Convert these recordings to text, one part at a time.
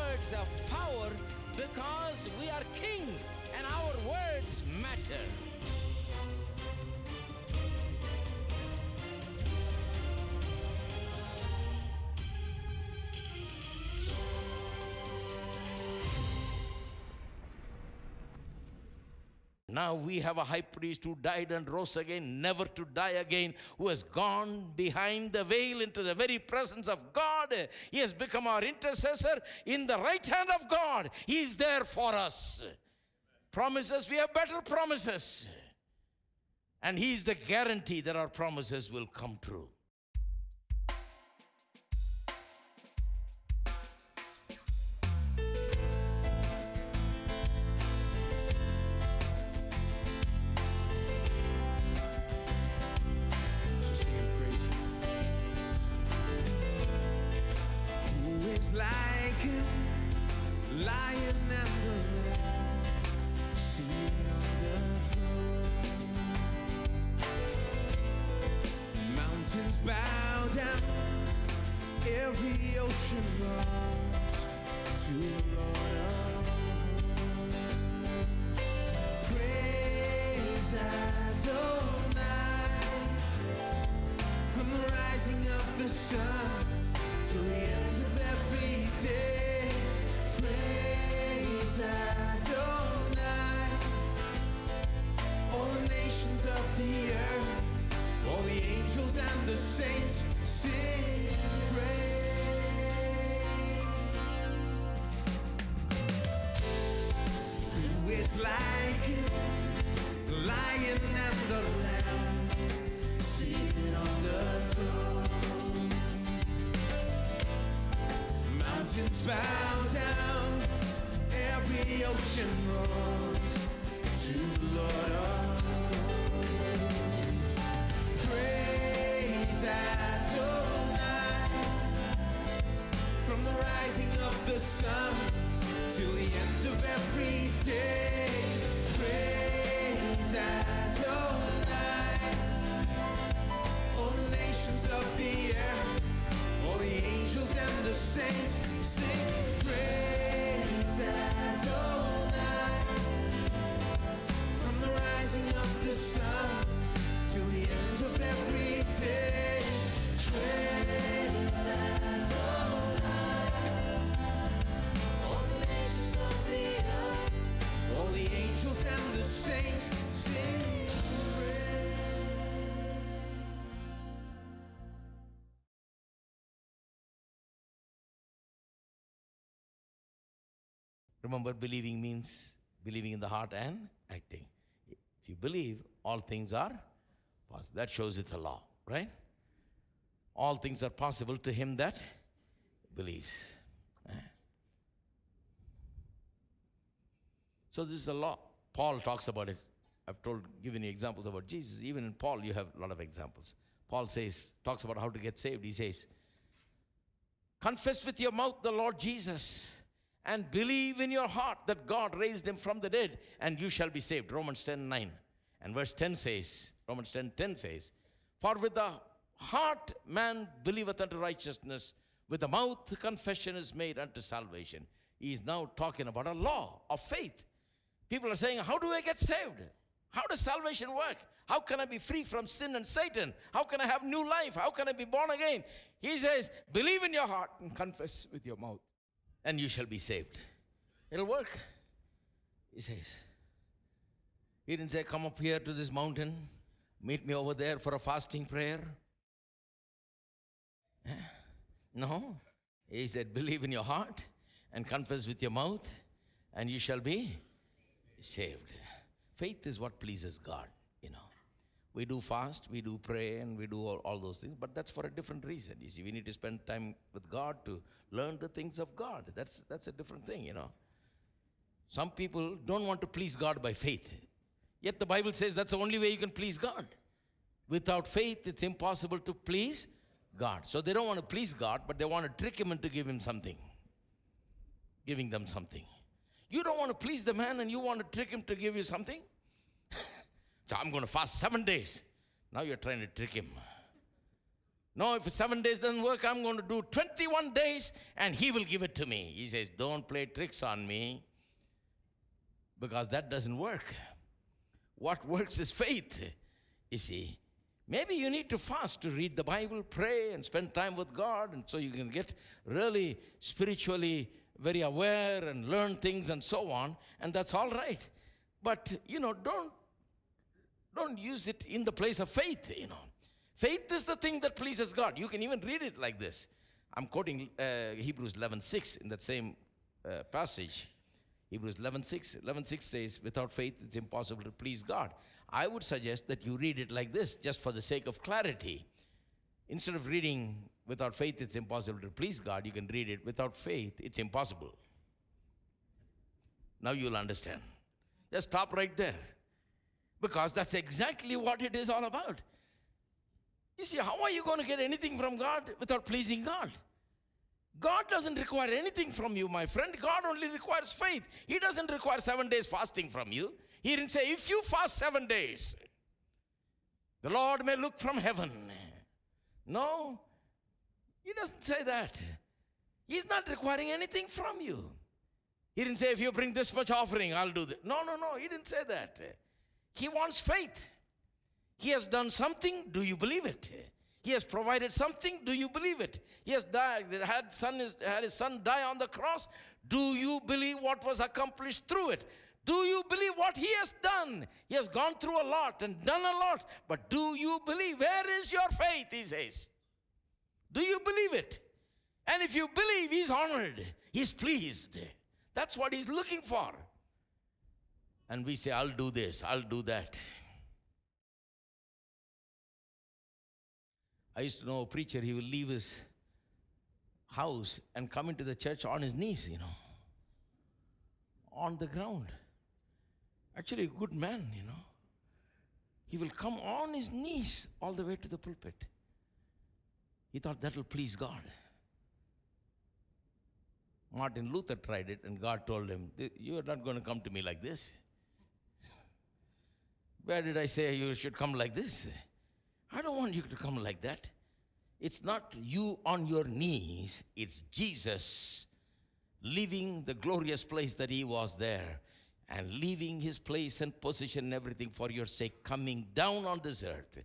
words have power because we are kings and our words matter. Now we have a high priest who died and rose again, never to die again, who has gone behind the veil into the very presence of God. He has become our intercessor in the right hand of God. He is there for us. Promises, we have better promises. And He is the guarantee that our promises will come true. Remember, believing means believing in the heart and acting. If you believe, all things are possible. That shows it's a law, right? All things are possible to him that believes. So this is a law. Paul talks about it. I've given you examples about Jesus. Even in Paul, you have a lot of examples. Paul talks about how to get saved. He says, confess with your mouth the Lord Jesus, and believe in your heart that God raised him from the dead, and you shall be saved. Romans 10:9. And verse 10 says, Romans 10:10 says, for with the heart man believeth unto righteousness, with the mouth confession is made unto salvation. He is now talking about a law of faith. People are saying, how do I get saved? How does salvation work? How can I be free from sin and Satan? How can I have new life? How can I be born again? He says, believe in your heart and confess with your mouth, and you shall be saved. It'll work, he says. He didn't say, come up here to this mountain, meet me over there for a fasting prayer. No, he said, believe in your heart and confess with your mouth, and you shall be saved. Faith is what pleases God, you know. We do fast, we do pray, and we do all those things, but that's for a different reason. You see, we need to spend time with God to learn the things of God. That's a different thing, you know. Some people don't want to please God by faith. Yet the Bible says that's the only way you can please God. Without faith, it's impossible to please God. So they don't want to please God, but they want to trick Him into giving them something. You don't want to please the man, and you want to trick him to give you something? So I'm going to fast 7 days. Now you're trying to trick him. No, if 7 days doesn't work, I'm going to do 21 days and he will give it to me. He says, don't play tricks on me, because that doesn't work. What works is faith, you see. Maybe you need to fast to read the Bible, pray, and spend time with God, and so you can get really spiritually very aware and learn things and so on, and that's all right. But, you know, don't use it in the place of faith, you know. Faith is the thing that pleases God. You can even read it like this. I'm quoting Hebrews 11:6 in that same passage. Hebrews 11:6 says, without faith, it's impossible to please God. I would suggest that you read it like this, just for the sake of clarity. Instead of reading, without faith, it's impossible to please God, you can read it, without faith, it's impossible. Now you'll understand. Just stop right there. Because that's exactly what it is all about. You see, how are you going to get anything from God without pleasing God? God doesn't require anything from you, my friend. God only requires faith. He doesn't require 7 days fasting from you. He didn't say, if you fast 7 days, the Lord may look from heaven. No, he doesn't say that. He's not requiring anything from you. He didn't say, if you bring this much offering, I'll do this. No, no, no, he didn't say that. He wants faith. He has done something, do you believe it? He has provided something, do you believe it? He has died, had his son die on the cross, do you believe what was accomplished through it? Do you believe what he has done? He has gone through a lot and done a lot, but do you believe? Where is your faith, he says? Do you believe it? And if you believe, he's honored, he's pleased. That's what he's looking for. And we say, I'll do this, I'll do that. I used to know a preacher, he would leave his house and come into the church on his knees, you know, on the ground. Actually, a good man, you know. He will come on his knees all the way to the pulpit. He thought that will please God. Martin Luther tried it and God told him, you are not going to come to me like this. Where did I say you should come like this? I don't want you to come like that. It's not you on your knees. It's Jesus leaving the glorious place that he was there and leaving his place and position and everything for your sake, coming down on this earth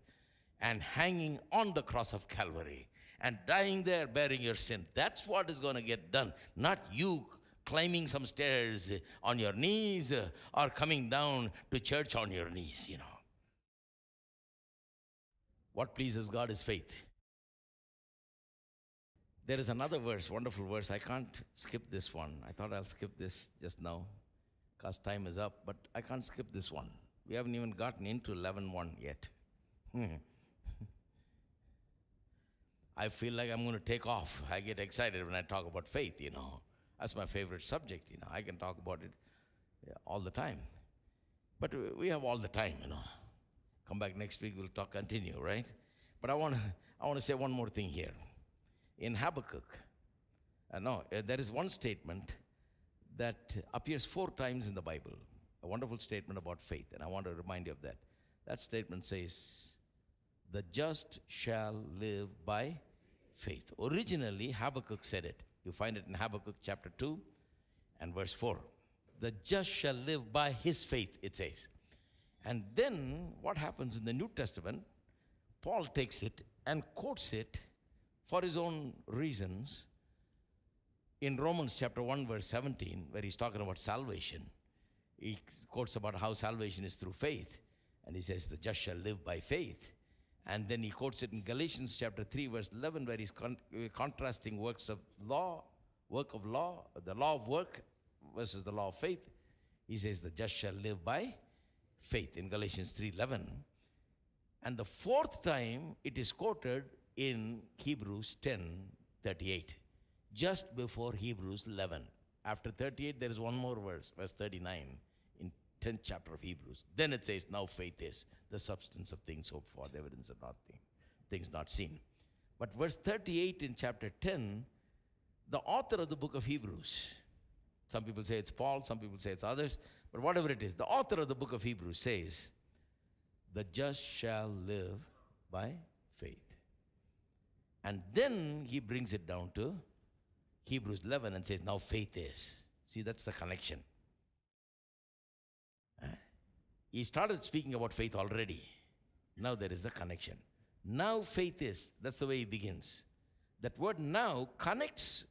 and hanging on the cross of Calvary and dying there bearing your sin. That's what is going to get done, not you climbing some stairs on your knees or coming down to church on your knees, you know. What pleases God is faith. There is another verse, wonderful verse. I can't skip this one. I thought I'll skip this just now because time is up, but I can't skip this one. We haven't even gotten into 11:1 yet. I feel like I'm going to take off. I get excited when I talk about faith, you know. That's my favorite subject, you know. I can talk about it all the time. But we have all the time, you know. Come back next week, we'll continue, right? But I want to say one more thing here. In Habakkuk, there is one statement that appears 4 times in the Bible, a wonderful statement about faith, and I want to remind you of that. That statement says, the just shall live by faith. Originally, Habakkuk said it. You find it in Habakkuk chapter 2 and verse 4. The just shall live by his faith, it says. And then what happens in the New Testament, Paul takes it and quotes it for his own reasons in Romans chapter 1 verse 17, where he's talking about salvation. He quotes about how salvation is through faith. And he says, the just shall live by faith. And then he quotes it in Galatians chapter 3 verse 11, where he's contrasting the law of work versus the law of faith. He says, the just shall live by faith in Galatians 3:11. And the 4th time it is quoted in Hebrews 10:38, just before Hebrews 11. After 38, there is one more verse, verse 39 in 10th chapter of Hebrews. Then it says, now faith is the substance of things hoped for, the evidence of things not seen. But verse 38 in chapter 10, the author of the book of Hebrews, some people say it's Paul, some people say it's others, but whatever it is, the author of the book of Hebrews says, the just shall live by faith. And then he brings it down to Hebrews 11 and says, now faith is. See, that's the connection. He started speaking about faith already. Now there is the connection. Now faith is. That's the way he begins. That word now connects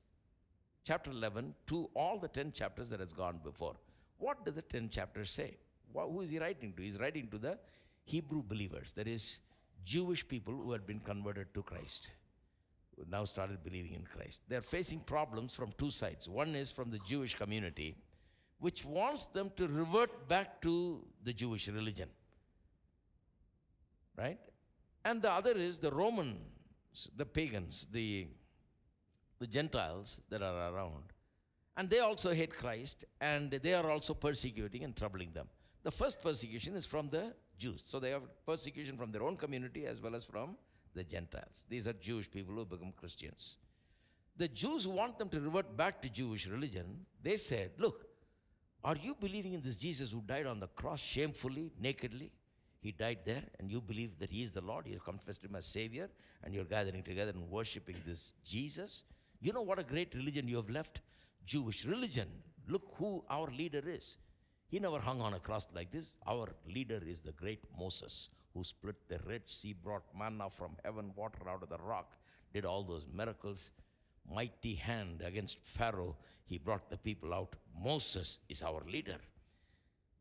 chapter 11 to all the 10 chapters that has gone before. What do the 10 chapters say? Who is he writing to? He's writing to the Hebrew believers. That is, Jewish people who had been converted to Christ, who now started believing in Christ. They're facing problems from two sides. One is from the Jewish community, which wants them to revert back to the Jewish religion, right? And the other is the Romans, the pagans, the Gentiles that are around. And they also hate Christ, and they are also persecuting and troubling them. The first persecution is from the Jews. So they have persecution from their own community as well as from the Gentiles. These are Jewish people who become Christians. The Jews want them to revert back to Jewish religion. They said, look, are you believing in this Jesus who died on the cross shamefully, nakedly? He died there, and you believe that he is the Lord. You confessed him as Savior, and you're gathering together and worshiping this Jesus. You know what a great religion you have left? Jewish religion. Look who our leader is. He never hung on a cross like this. Our leader is the great Moses, who split the Red Sea, brought manna from heaven, water out of the rock, did all those miracles. Mighty hand against Pharaoh, he brought the people out. Moses is our leader.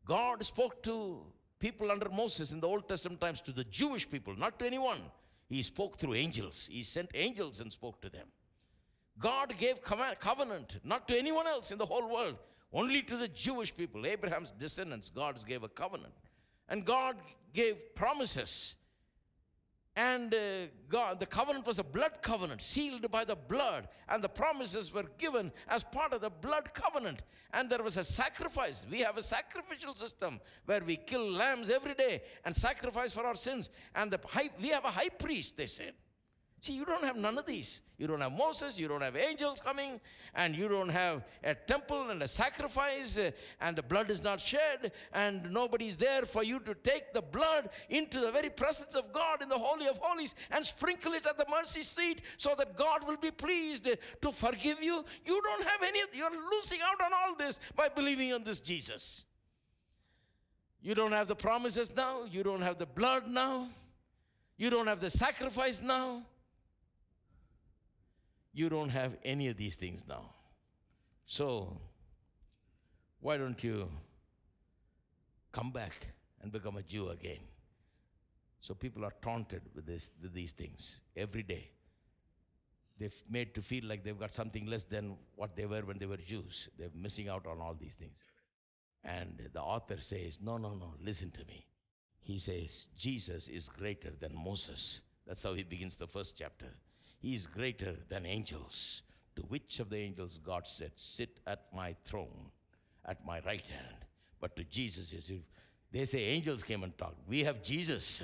God spoke to people under Moses in the Old Testament times, to the Jewish people, not to anyone. He spoke through angels. He sent angels and spoke to them. God gave covenant, not to anyone else in the whole world. Only to the Jewish people, Abraham's descendants, God gave a covenant. And God gave promises. And the covenant was a blood covenant, sealed by the blood. And the promises were given as part of the blood covenant. And there was a sacrifice. We have a sacrificial system where we kill lambs every day and sacrifice for our sins. And we have a high priest, they said. See, you don't have none of these. You don't have Moses, you don't have angels coming, and you don't have a temple and a sacrifice, and the blood is not shed, and nobody's there for you to take the blood into the very presence of God in the Holy of Holies and sprinkle it at the mercy seat so that God will be pleased to forgive you. You don't have any, you're losing out on all this by believing on this Jesus. You don't have the promises now, you don't have the blood now, you don't have the sacrifice now. You don't have any of these things now. So, why don't you come back and become a Jew again? So people are taunted with these things every day. They're made to feel like they've got something less than what they were when they were Jews. They're missing out on all these things. And the author says, no, no, no, listen to me. He says, Jesus is greater than Moses. That's how he begins the first chapter. He is greater than angels. To which of the angels God said, sit at my throne, at my right hand. But to Jesus, they say angels came and talked. We have Jesus,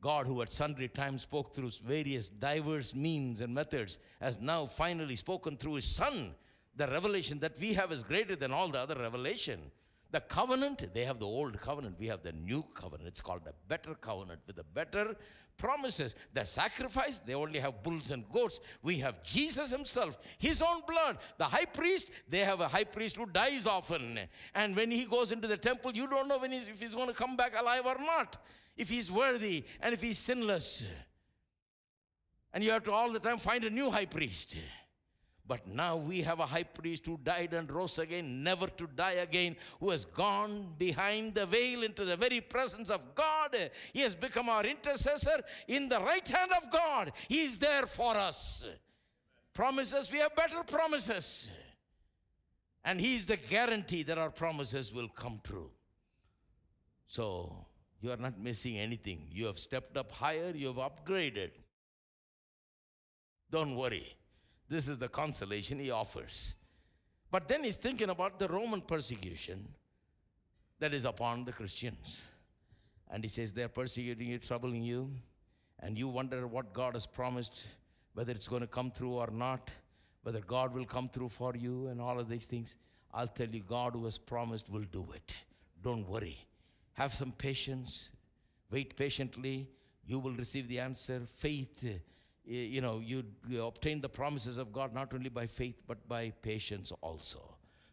God who at sundry times spoke through various diverse means and methods, has now finally spoken through his Son. The revelation that we have is greater than all the other revelation. The covenant, they have the old covenant, we have the new covenant. It's called the better covenant with the better promises. The sacrifice, they only have bulls and goats. We have Jesus himself, his own blood. The high priest, they have a high priest who dies often. And when he goes into the temple, you don't know when if he's going to come back alive or not. If he's worthy and if he's sinless. And you have to all the time find a new high priest. But now we have a high priest who died and rose again, never to die again, who has gone behind the veil into the very presence of God. He has become our intercessor in the right hand of God. He is there for us. Promises, we have better promises. And he is the guarantee that our promises will come true. So you are not missing anything. You have stepped up higher. You have upgraded. Don't worry. This is the consolation he offers. But then he's thinking about the Roman persecution that is upon the Christians. And he says, they're persecuting you, troubling you, and you wonder what God has promised, whether it's going to come through or not, whether God will come through for you and all of these things. I'll tell you, God who has promised will do it. Don't worry. Have some patience. Wait patiently. You will receive the answer. Faith you know, you obtain the promises of God not only by faith, but by patience also.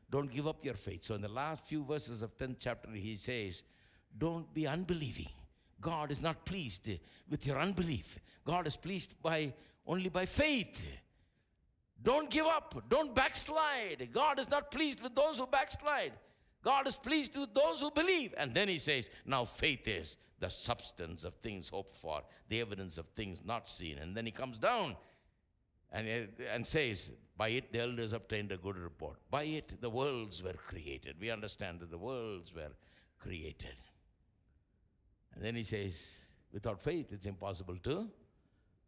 Don't give up your faith. So in the last few verses of 10th chapter, he says, don't be unbelieving. God is not pleased with your unbelief. God is pleased only by faith. Don't give up. Don't backslide. God is not pleased with those who backslide. God is pleased with those who believe. And then he says, now faith is the substance of things hoped for, the evidence of things not seen. And then he comes down and says, by it the elders obtained a good report. By it the worlds were created. We understand that the worlds were created. And then he says, without faith it's impossible to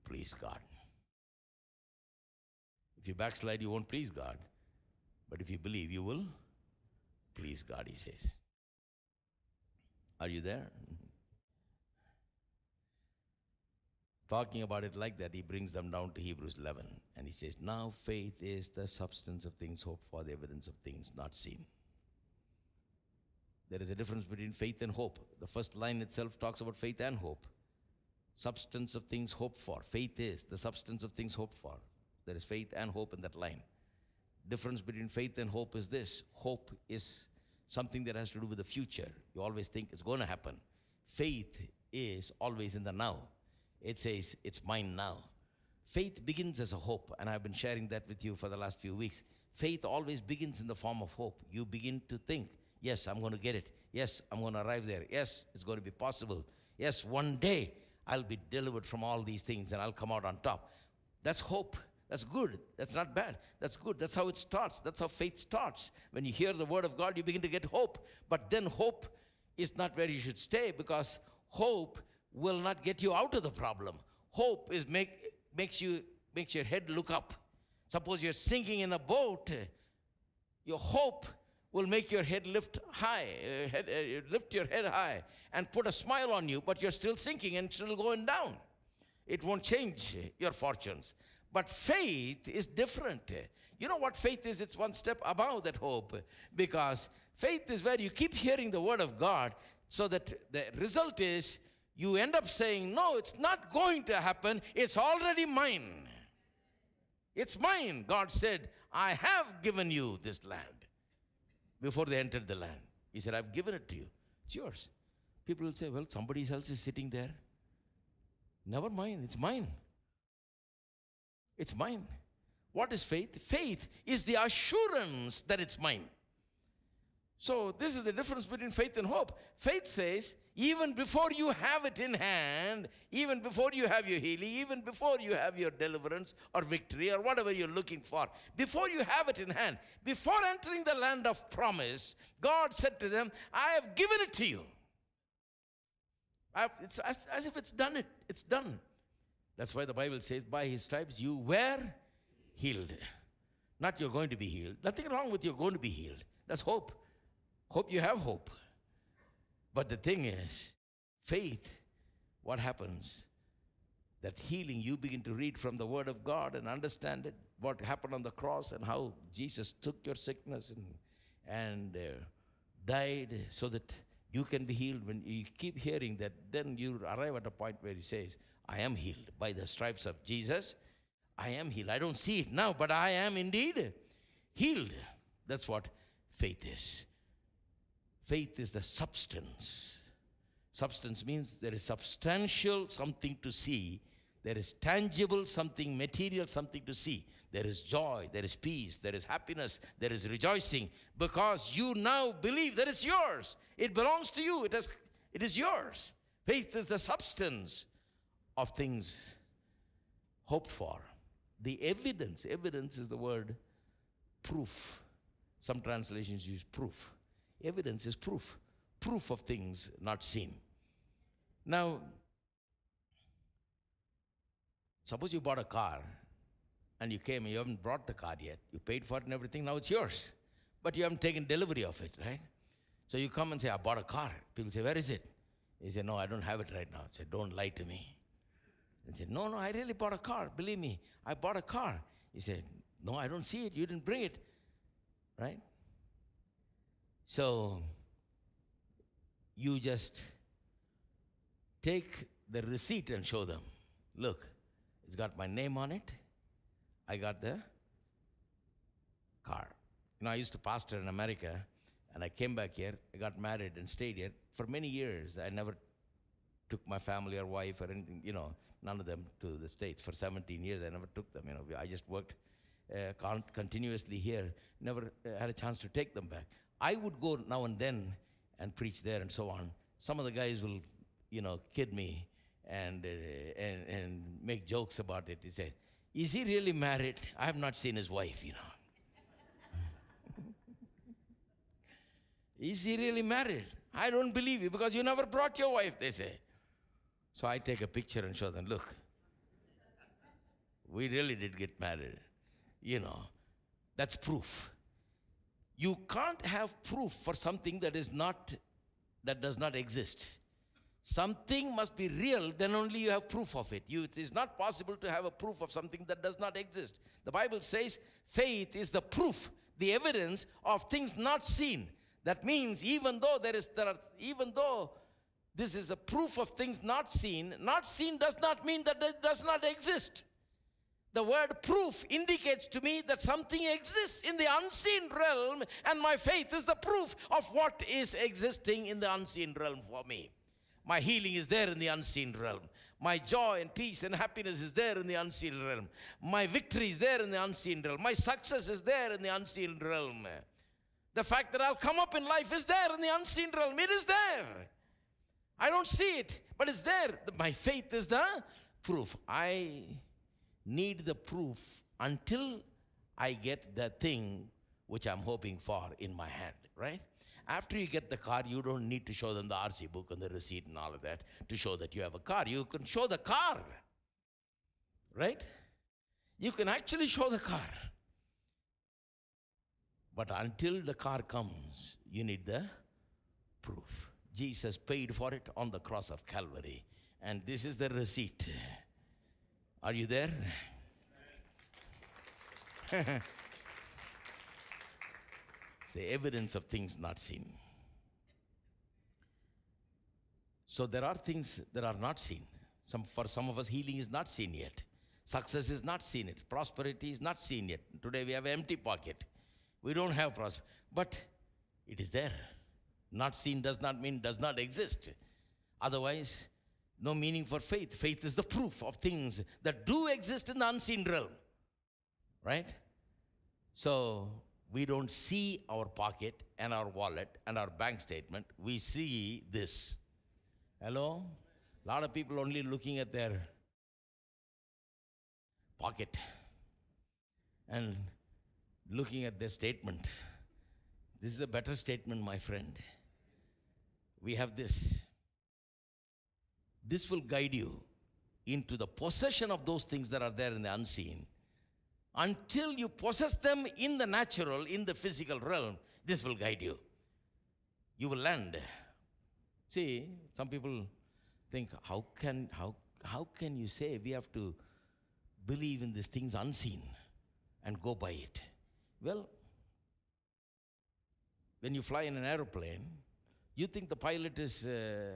please God. If you backslide, you won't please God. But if you believe, you will please God, he says. Are you there? Talking about it like that, he brings them down to Hebrews 11. And he says, now faith is the substance of things hoped for, the evidence of things not seen. There is a difference between faith and hope. The first line itself talks about faith and hope. Substance of things hoped for. Faith is the substance of things hoped for. There is faith and hope in that line. Difference between faith and hope is this. Hope is something that has to do with the future. You always think it's going to happen. Faith is always in the now. It says, it's mine now. Faith begins as a hope, and I've been sharing that with you for the last few weeks. Faith always begins in the form of hope. You begin to think, yes, I'm going to get it. Yes, I'm going to arrive there. Yes, it's going to be possible. Yes, one day I'll be delivered from all these things and I'll come out on top. That's hope. That's good. That's not bad. That's good. That's how it starts. That's how faith starts. When you hear the word of God, you begin to get hope. But then hope is not where you should stay, because hope will not get you out of the problem. Hope is makes your head look up. Suppose you're sinking in a boat. Your hope will make your head lift your head high and put a smile on you, but you're still sinking and still going down. It won't change your fortunes. But faith is different. You know what faith is? It's one step above that hope, because faith is where you keep hearing the word of God so that the result is you end up saying, no, it's not going to happen. It's already mine. It's mine. God said, I have given you this land. Before they entered the land, he said, I've given it to you. It's yours. People will say, well, somebody else is sitting there. Never mind. It's mine. It's mine. What is faith? Faith is the assurance that it's mine. So this is the difference between faith and hope. Faith says, even before you have it in hand, even before you have your healing, even before you have your deliverance or victory or whatever you're looking for, before you have it in hand, before entering the land of promise, God said to them, I have given it to you. It's as if it's done it. It's done. That's why the Bible says, by his stripes you were healed. Not you're going to be healed. Nothing wrong with you're going to be healed. That's hope. Hope you have hope. But the thing is, faith, what happens? That healing, you begin to read from the word of God and understand it, what happened on the cross and how Jesus took your sickness and died so that you can be healed. When you keep hearing that, then you arrive at a point where he says, I am healed by the stripes of Jesus. I am healed. I don't see it now, but I am indeed healed. That's what faith is. Faith is the substance. Substance means there is substantial something to see. There is tangible something, material something to see. There is joy, there is peace, there is happiness, there is rejoicing, because you now believe that it's yours. It belongs to you. It is yours. Faith is the substance of things hoped for. The evidence. Evidence is the word proof. Some translations use proof. Evidence is proof. Proof of things not seen. Now, suppose you bought a car and you came and you haven't brought the car yet. You paid for it and everything. Now it's yours. But you haven't taken delivery of it, right? So you come and say, I bought a car. People say, where is it? You say, no, I don't have it right now. I say, don't lie to me. And say, no, I really bought a car. Believe me, I bought a car. You say, no, I don't see it. You didn't bring it, right? So you just take the receipt and show them. Look. It's got my name on it. I got the car. You know, I used to pastor in America, and I came back here. I got married and stayed here. For many years, I never took my family or wife or anything, you know, none of them to the States. For 17 years, I never took them. You know, I just worked continuously here, never had a chance to take them back. I would go now and then and preach there and so on. Some of the guys will, you know, kid me and make jokes about it. He said, "Is he really married? I have not seen his wife, you know." "Is he really married? I don't believe you because you never brought your wife," they say. So I take a picture and show them, "Look, we really did get married." You know, that's proof. You can't have proof for something that is not, that does not exist. Something must be real, then only you have proof of it. It is not possible to have a proof of something that does not exist. The Bible says faith is the proof, the evidence of things not seen. That means even though this is a proof of things not seen does not mean that it does not exist. The word proof indicates to me that something exists in the unseen realm, and my faith is the proof of what is existing in the unseen realm for me. My healing is there in the unseen realm. My joy and peace and happiness is there in the unseen realm. My victory is there in the unseen realm. My success is there in the unseen realm. The fact that I'll come up in life is there in the unseen realm. It is there. I don't see it, but it's there. My faith is the proof. I need the proof until I get the thing which I'm hoping for in my hand, right? After you get the car, you don't need to show them the RC book and the receipt and all of that to show that you have a car. You can show the car, right? You can actually show the car. But until the car comes, you need the proof. Jesus paid for it on the cross of Calvary. And this is the receipt. Are you there? It's the evidence of things not seen. So there are things that are not seen. For some of us, healing is not seen yet. Success is not seen yet. Prosperity is not seen yet. Today we have an empty pocket. We don't have prosperity, but it is there. Not seen does not mean does not exist. Otherwise, no meaning for faith. Faith is the proof of things that do exist in the unseen realm, right? So we don't see our pocket and our wallet and our bank statement. We see this. Hello? A lot of people only looking at their pocket and looking at their statement. This is a better statement, my friend. We have this. This will guide you into the possession of those things that are there in the unseen. Until you possess them in the natural, in the physical realm, this will guide you. You will land. See, some people think, how can you say we have to believe in these things unseen and go by it? Well, when you fly in an aeroplane, you think the pilot is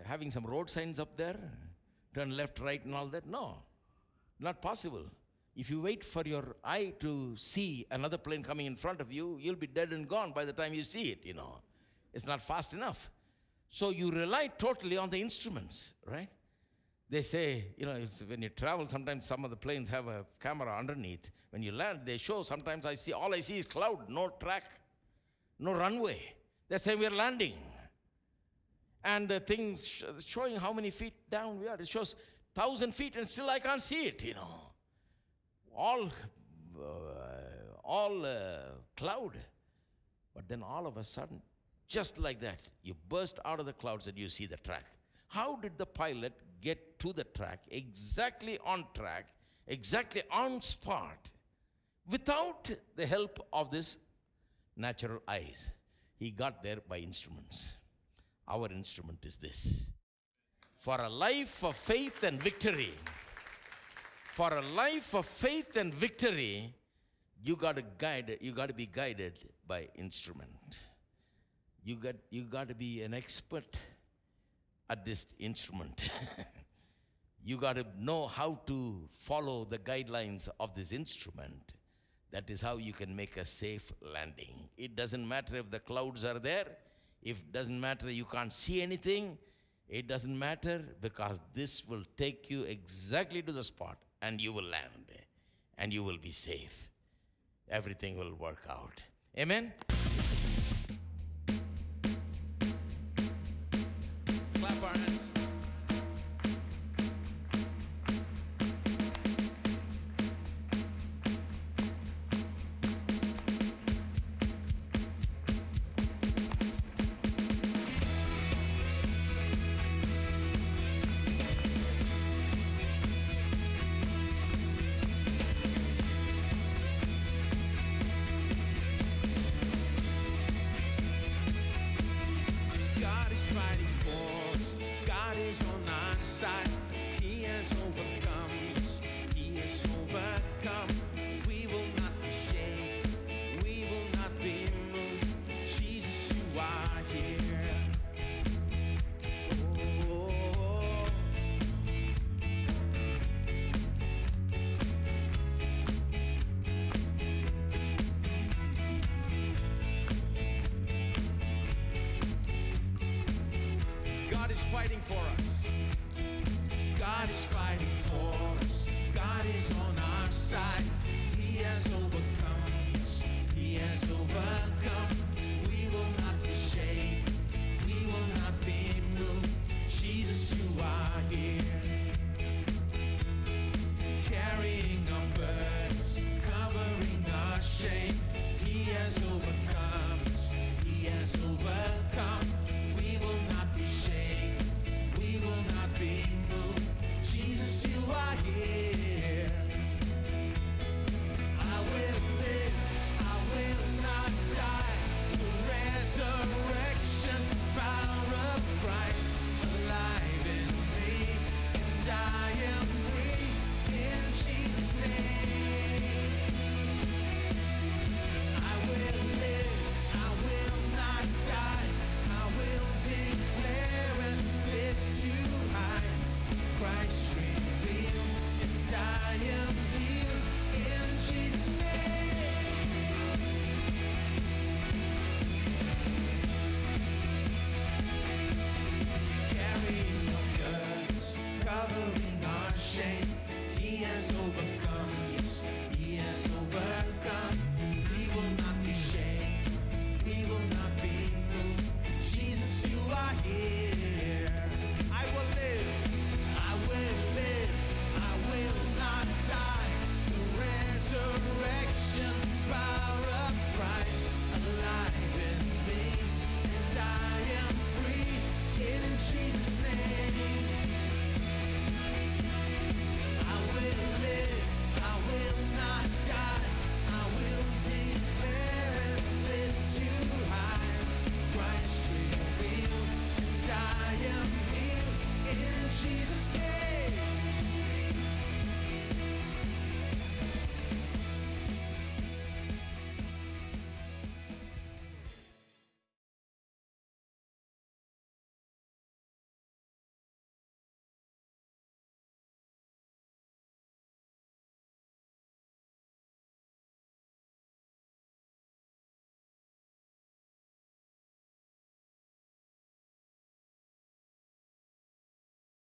having some road signs up there, turn left, right, and all that? No, not possible. If you wait for your eye to see another plane coming in front of you, you'll be dead and gone by the time you see it, you know. It's not fast enough. So you rely totally on the instruments, right? They say, you know, when you travel, sometimes some of the planes have a camera underneath. When you land, they show, sometimes all I see is cloud, no track, no runway. They say we're landing. And the thing showing how many feet down we are. It shows 1,000 feet and still I can't see it, you know. All cloud. But then all of a sudden, just like that, you burst out of the clouds and you see the track. How did the pilot get to the track, exactly on track, exactly on spot, without the help of this natural eyes? He got there by instruments. Our instrument is this. For a life of faith and victory, for a life of faith and victory, you got to be guided by instrument. You got to be an expert at this instrument. you got to know how to follow the guidelines of this instrument. That is how you can make a safe landing. It doesn't matter if the clouds are there. It doesn't matter you can't see anything. It doesn't matter, because this will take you exactly to the spot and you will land and you will be safe. Everything will work out. Amen? Clap our hands. Jesus' name.